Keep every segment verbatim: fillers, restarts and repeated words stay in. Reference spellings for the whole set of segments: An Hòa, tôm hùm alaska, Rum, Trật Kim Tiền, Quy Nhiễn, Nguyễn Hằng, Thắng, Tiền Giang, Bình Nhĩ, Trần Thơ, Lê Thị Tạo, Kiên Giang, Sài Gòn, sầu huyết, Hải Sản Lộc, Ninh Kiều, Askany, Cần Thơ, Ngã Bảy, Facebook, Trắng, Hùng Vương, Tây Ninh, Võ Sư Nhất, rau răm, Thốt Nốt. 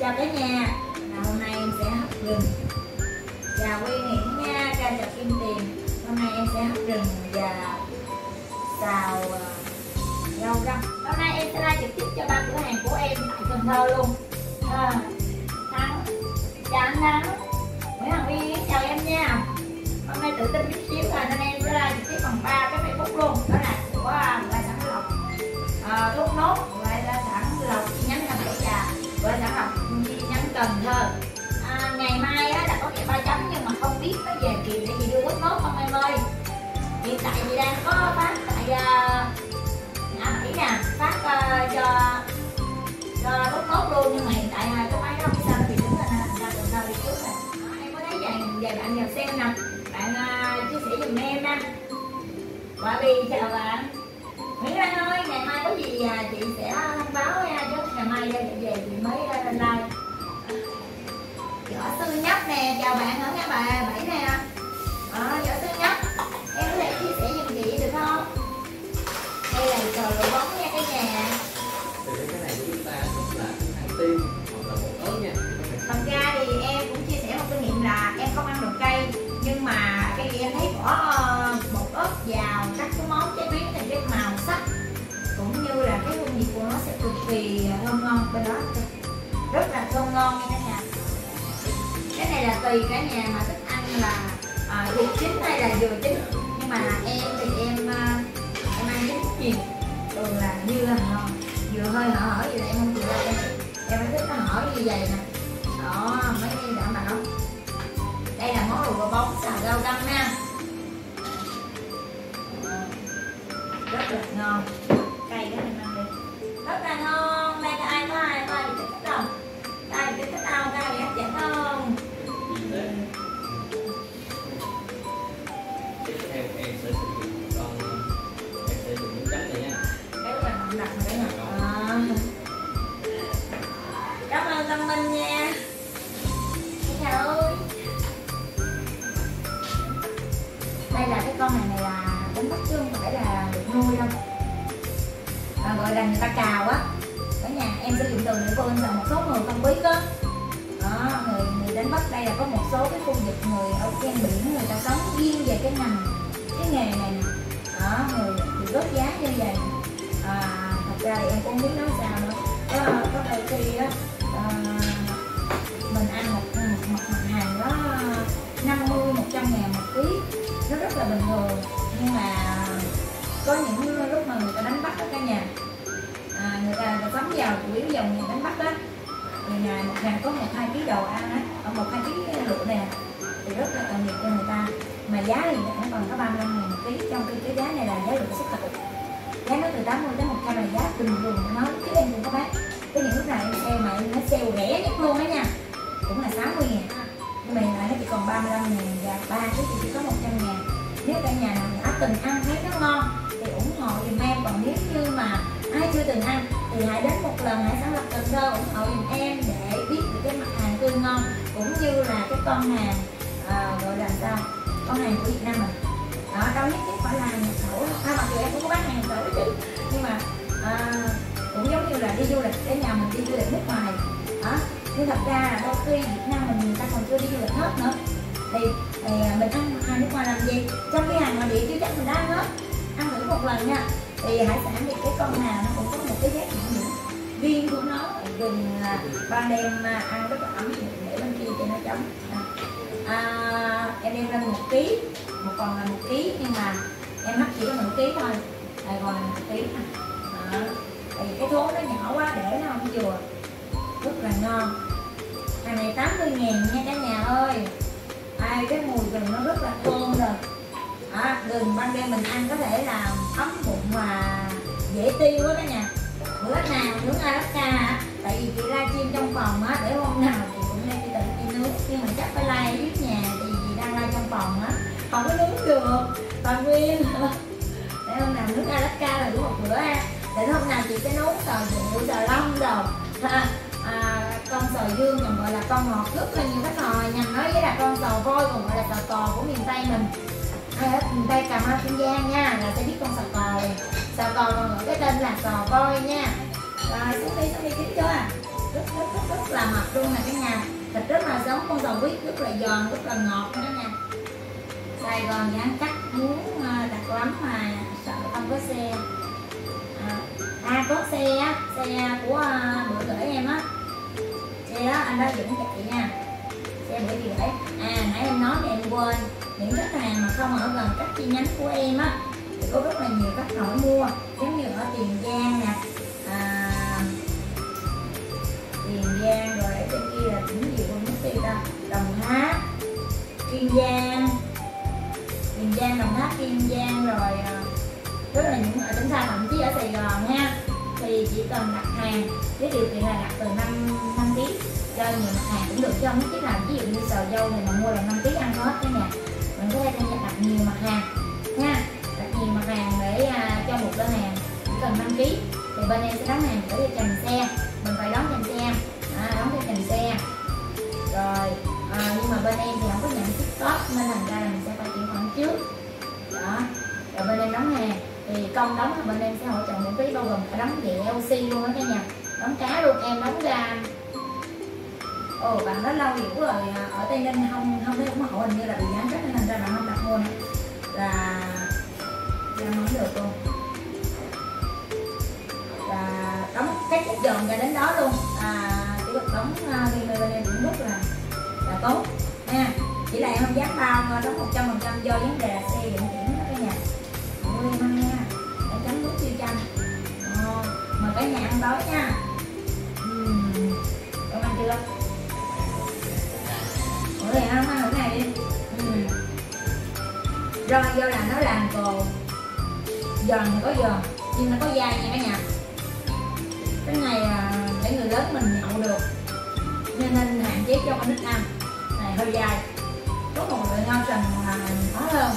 Chào cả nhà, à, hôm nay em sẽ hấp rừng. Chào Quy Nhiễn nha, ca Trật Kim Tiền. Hôm nay em sẽ hấp rừng và xào rau răm. Hôm nay em sẽ live trực tiếp cho ba cửa hàng của em tại Cần Thơ luôn. à, Thắng, chào anh Thắng, Nguyễn Hằng Quy Nhiễn chào em nha. Hôm nay tự tin chút xíu rồi nên em sẽ live trực tiếp bằng ba cái Facebook luôn. Đó là của Hải Sản Lộc, à, Thốt Nốt, Hải Sản Lộc Chi nhánh Ngã Bảy và Hải Sản Lộc Chi nhánh Trần Thơ. à, Ngày mai á, là có kẹo ba chấm nhưng mà không biết nó về kịp để gì đưa Thốt Nốt không em ơi. Hiện tại thì đang có phát tại uh, Ngã Bảy nè, phát uh, cho cho Thốt Nốt luôn, nhưng mà hiện tại là cái máy đó không sao thì đứng lên ra Trần Thơ đi trước rồi. À, em có thấy vài vài bạn nhờ xem nè, bạn uh, chia sẻ dùm em nè. Quả Ly chào bạn Nguyễn Hằng ơi, ngày mai có gì à, chị sẽ thông báo nha, chứ ngày mai ra về chị mới lên live. Võ Sư Nhất nè, chào bạn ở Ngã Bà Bảy nè. Đó, Võ Sư Nhất, em có thể chia sẻ giùm chị được không? Đây là trời đổ bóng nha cả nhà. Thì cái này của chúng ta cũng là ăn tim hoặc là bột ớt nha. Thật ra thì em cũng chia sẻ một kinh nghiệm là em không ăn được cây, nhưng mà cái gì em thấy bỏ bột ớt vào các cái món chế biến thì cái màu sắc cũng như là cái hương vị của nó sẽ cực kỳ thơm ngon, bên đó rất là thơm ngon nha cả nhà. Cái này là tùy cả nhà mà thích ăn là dừa à, chín hay là dừa chín, nhưng mà em thì em em ăn chín nhiều, thường là như là ngon dừa hơi hở hở gì là em không chịu đâu, em em thích nó hở như vậy nè. Đó mấy cái đảm bảo. Đây là món rùa bóng xào rau răm nha, rất là ngon. Cây đó mình ăn đi rất là ngon. Đây có ai có ai có ai bị thích không? Có ai bị thích không? Có ai bị hấp dẫn không? Theo em sẽ sử dụng con, em sẽ dùng miếng trắng này nha. Cái đó là nặng rồi đấy hả? Cảm ơn Tâm Minh nha. Chào ơi. Đây là cái con này này là đánh bắt chứ không phải là được nuôi đâu, à, gọi là người ta cào á cả nhà. Em sử dụng từ để quên là một số người không biết á. Đó, người người đánh bắt đây là có một số cái khu vực người ở ven biển người ta sống riêng về cái ngành cái nghề này nè. Đó, người bị rớt giá như vậy. À, thật ra thì em cũng biết nói sao nữa. Có có đôi khi á à, mình ăn một một mặt hàng đó năm mươi một trăm ngàn một ký, nó rất là bình thường, nhưng mà có những lúc mà người ta đánh bắt đó cả nhà, à, người ta sống vào chủ yếu dòng nhà đánh bắt đó, thì ngày một ngày có một hai ký đồ ăn á, còn một hai ký lụa nè, thì rất là cần nhiệt cho người ta, mà giá thì nó còn có ba mươi lăm ngàn một ký, trong khi cái giá này là giá lụa xuất khẩu, giá nó từ tám mươi đến một trăm là giá bình thường của nó, chứ em cũng có bán. Cái những lúc này em xem mà nó sale rẻ nhất luôn đó nha, cũng là sáu mươi ngàn. Mày lại nó chỉ còn ba mươi lăm ngàn và ba cái thì chỉ có một trăm ngàn. Nếu cả nhà nào đã từng ăn thấy nó ngon thì ủng hộ dùm em, còn nếu như mà ai chưa từng ăn thì hãy đến một lần hãy sáng lập Cần Thơ ủng hộ dùm em để biết được cái mặt hàng tươi ngon cũng như là cái con hàng à, gọi là sao con hàng của Việt Nam mình. Đó, đâu nhất thiết phải là nhập khẩu, à, mặc dù em cũng có bán hàng khẩu chứ, nhưng mà à, cũng giống như là đi du lịch, cái nhà mình đi du lịch nước ngoài đó. Nhưng thật ra là đôi khi Việt Nam mình người ta còn chưa đi du lịch hết nữa, thì, thì mình ăn hàng nước ngoài làm gì, trong cái hàng nội địa chưa chắc mình đã ăn hết. Ăn thử một lần nha. Thì hải sản thì cái con nào nó cũng có một cái giá trị riêng của nó, gừng ban đêm ăn rất là ấm, để bên kia cho nó chấm. À, em đem lên một ký, một còn là một ký, nhưng mà em mắc chỉ có một ký thôi, lại còn là một ký. À, tại vì cái thố nó nhỏ quá để nó không vừa, rất là ngon. Hàng này tám mươi ngàn nha cả nhà ơi. Ai cái mùi gừng nó rất là thơm rồi. À, gừng ban đêm mình ăn có thể là ấm bụng và dễ tiêu quá cả nhà. Bữa nào nướng Alaska á, tại vì chị live chim trong phòng á, để hôm nào chị cũng lên chị tự chị nướng, nhưng mà chắc phải live ở dưới nhà thì chị đang live trong phòng á, không có nướng được toàn nguyên. Để hôm nào nướng Alaska là đủ một bữa ha. Để hôm nào chị sẽ nấu sò dụ, sò long rồi. À, con sò dương còn gọi là con ngọt rất là nhiều khách hồi nhằm nói với là con sò voi còn gọi là sò cò của miền Tây mình. Ai ở miền Tây Cà Mau, Kiên Giang nha là sẽ biết con sò cò. Sò cò còn gọi cái tên là sò voi nha. Rồi xuống đi xuống đi kiếm chưa à. rất rất rất rất là mập luôn nè cả nhà, thịt rất là giống con tàu huyết, rất là giòn, rất là ngọt cả nhà. Sài Gòn giãn cách muốn đặt lắm mà sợ không có xe. À có xe á, xe của bữa gửi em á, xe đó anh đó dẫn chạy nha, xe bữa gửi. À nãy em nói thì em quên, những khách hàng mà không ở gần các chi nhánh của em á thì có rất là nhiều khách hỏi mua, giống như ở Tiền Giang nè, à, Tiền Giang rồi ở trên kia là những gì không biết gì đâu, Đồng Tháp, Kiên Giang, Tiền Giang, Đồng Tháp, Kiên Giang rồi rất là những ở tỉnh xa, thậm chí ở Sài Gòn nha, thì chỉ cần đặt hàng với điều kiện là đặt từ năm ký cho nhiều mặt hàng cũng được, cho không biết là ví dụ như sầu dâu này mà mua là năm ký ăn hết cái nè, mình có thể đặt nhiều mặt hàng nha, đặt nhiều mặt hàng để cho một đơn hàng chỉ cần năm ký thì bên em sẽ đóng hàng gửi cho chành xe, mình phải đóng chành xe, à, đóng cho chành xe rồi, à, nhưng mà bên em thì không có nhận ship nên thành ra là mình sẽ phải chuyển khoản trước đó, rồi bên em đóng hàng. Thì công đóng thì bên em sẽ hỗ trợ miễn phí, bao gồm cả đóng đĩa lc luôn đó cả nhà, đóng cá luôn. Em đóng ra ồ bạn đó lâu hiểu rồi, ở Tây Ninh không không thấy ủng hộ, hình như là bị giãn cách nên thành ra bạn không đặt mua nữa là làm không được luôn, và đóng cái chất dồn ra đến đó luôn, à chỉ được đóng riêng bên em cũng rất là là tốt nha, chỉ là em không dám bao đóng một trăm phần trăm do vấn đề xe vận chuyển đó cả nhà. Ôi mà cái nhà ăn tối nha, uhm, con ăn chưa? Ủa thì không ăn hôm nay đi, uhm. Rồi vô là nó làm cồ giòn thì có giòn nhưng nó có dai nha cả nhà, cái này để người lớn mình nhậu được nên nên hạn chế cho con nít ăn, này hơi dai, có một loại ngon sần mà khó hơn,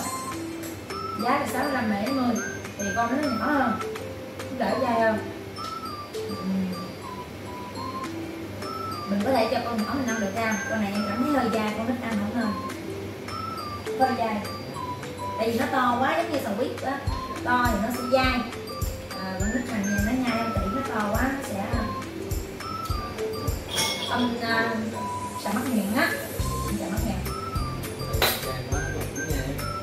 giá là sáu mươi lăm bảy mươi thì con nó nhỏ hơn, đỡ dai hơn. Mình có thể cho con nhỏ mình ăn được ra, con này em cảm thấy hơi dai, con thích ăn không hơn, hơi dai tại vì nó to quá, giống như sầu huyết á, to thì nó sẽ dai, à, con thích hành thì nó nhai không, tỷ nó to quá nó sẽ không à, sợ mắc miệng á, sợ mắc miệng.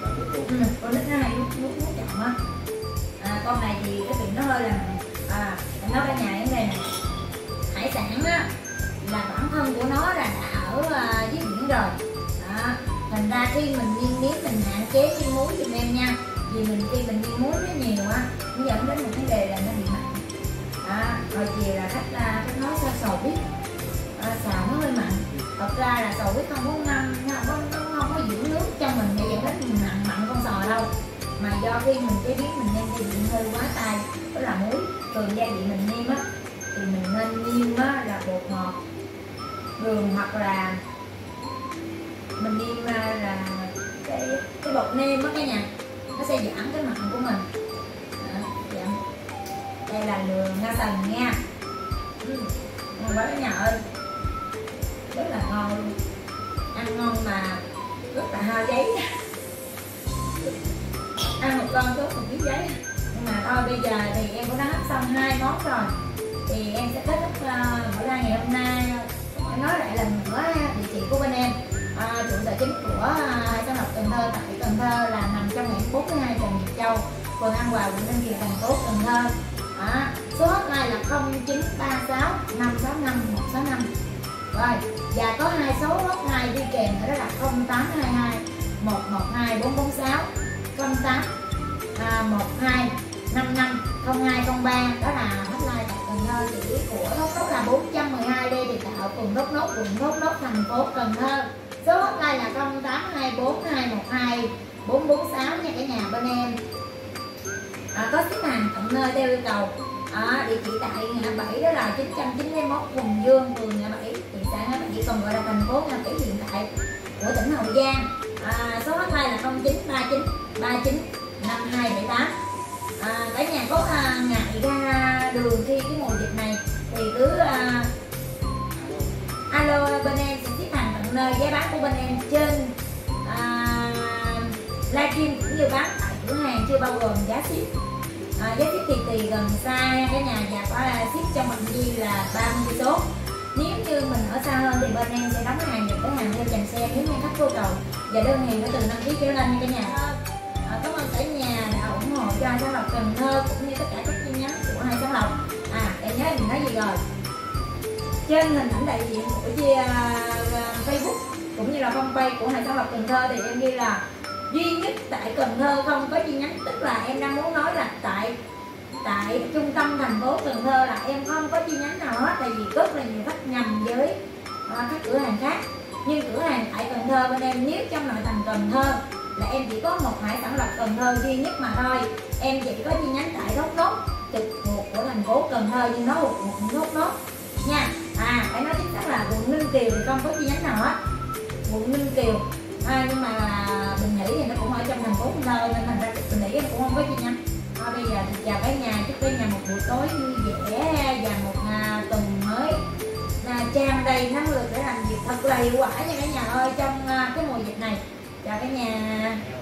Ừ, con thích nó hay nuốt nuốt chậm á, à, con này thì cái miệng nó hơi là à, nó cả nhà cái này nè, hải sản á là bản thân của nó là đã ở uh, dưới biển rồi đó, thành ra khi mình nghiên nếm mình hạn chế chiên muối giùm em nha, vì mình khi mình nghiên muối nó nhiều á nó dẫn đến một vấn đề là nó bị mặn đó, rồi chiều là khách là khách nói sao sầu huyết à, xào nó hơi mặn, thật ra là sầu huyết không có ngâm, nó không có, nó không có giữ nước cho mình để dẫn đến mình mặn mặn con sò đâu, mà do khi mình chế biến mình nêm gia vị hơi quá tay đó là muối, thường gia vị mình nêm á thì mình nên nêm á là bột ngọt đường, hoặc là mình nêm là cái cái bột nêm á cả nhà, nó sẽ giảm cái mặn của mình. Đó, giảm. Đây là đường nga sần nha, ngon quá cả nhà ơi, rất là ngon luôn, ăn ngon mà rất là hao giấy, ăn một con tốt một miếng giấy. Nhưng mà thôi bây giờ thì em cũng đã hấp xong hai món rồi, thì em sẽ kết thúc bữa ra ngày hôm nay. Nói lại lần nữa địa chỉ của bên em, à, trụ sở chính của Hải Sản Lộc Cần Thơ tại Cần Thơ là nằm trong hẻm bốn mươi hai Trần Việt Châu, phường An Hòa, quận Ninh Kiều, thành phố Cần Thơ. À, số hotline là không chín ba sáu năm sáu năm một sáu năm rồi, và có hai số hotline đi kèm nữa đó là không tám hai hai một một hai bốn bốn sáu, không tám một hai năm năm không hai không ba, đó là hotline tại Cần Thơ. Địa chỉ của Thốt Nốt là bốn một hai Lê Thị Tạo, phường Thốt Nốt, quận Thốt Nốt, thành phố Cần Thơ. Số hotline là không tám hai bốn hai một hai bốn bốn sáu nha cả nhà. Bên em à, có ship hàng tận nơi theo yêu cầu. À, địa chỉ tại Ngã Bảy đó là chín trăm chín mươi mốt Hùng Vương, phường Ngã Bảy, thị xã Ngã Bảy, còn gọi là thành phố Ngã Bảy hiện tại của tỉnh Hậu Giang. À, số hotline là không chín ba chín ba chín năm hai bảy tám. À, cả nhà có à, ngại ra đường khi cái mùa dịch này thì cứ à, alo bên em sẽ ship hàng tận nơi. Giá bán của bên em trên à, livestream cũng như bán tại cửa hàng chưa bao gồm giá ship, à, giá ship thì tùy gần xa cả nhà, và có ship trong phạm vi là ba mươi số. như mình ở xa hơn thì bên em sẽ đóng hàng những cái hàng theo chành xe nếu như khách vô cầu, và đơn hàng nó từ năm ký trở lên như cả nhà. À, cảm ơn cả nhà đã ủng hộ cho Hải Sản Lộc Cần Thơ cũng như tất cả các chi nhánh của Hải Sản Lộc. À, em nhớ mình nói gì rồi? Trên hình ảnh đại diện của chia Facebook cũng như là fanpage của Hải Sản Lộc Cần Thơ thì em ghi là duy nhất tại Cần Thơ không có chi nhánh, tức là em đang muốn nói là tại tại trung tâm thành phố Cần Thơ là em không có chi nhánh nào hết, tại vì rất là nhiều khách nhầm với à, các cửa hàng khác. Nhưng cửa hàng tại Cần Thơ bên em, nếu trong nội thành Cần Thơ là em chỉ có một Hải Sản Lộc Cần Thơ duy nhất mà thôi. Em chỉ có chi nhánh tại Thốt Nốt, trực thuộc của thành phố Cần Thơ nhưng nó thuộc quận Thốt Nốt nha. À, phải nói chính xác là quận Ninh Kiều thì không có chi nhánh nào hết, quận Ninh Kiều. À, nhưng mà Bình Nhĩ thì nó cũng ở trong thành phố Cần Thơ nên thành ra Bình Nhĩ em cũng không có chi nhánh. À, bây giờ thì chào cả nhà, chúc cả nhà một buổi tối vui vẻ và một à, tuần mới à, trang đầy năng lượng để làm việc thật là hiệu quả nha cả nhà ơi, trong à, cái mùa dịch này. Chào cả nhà.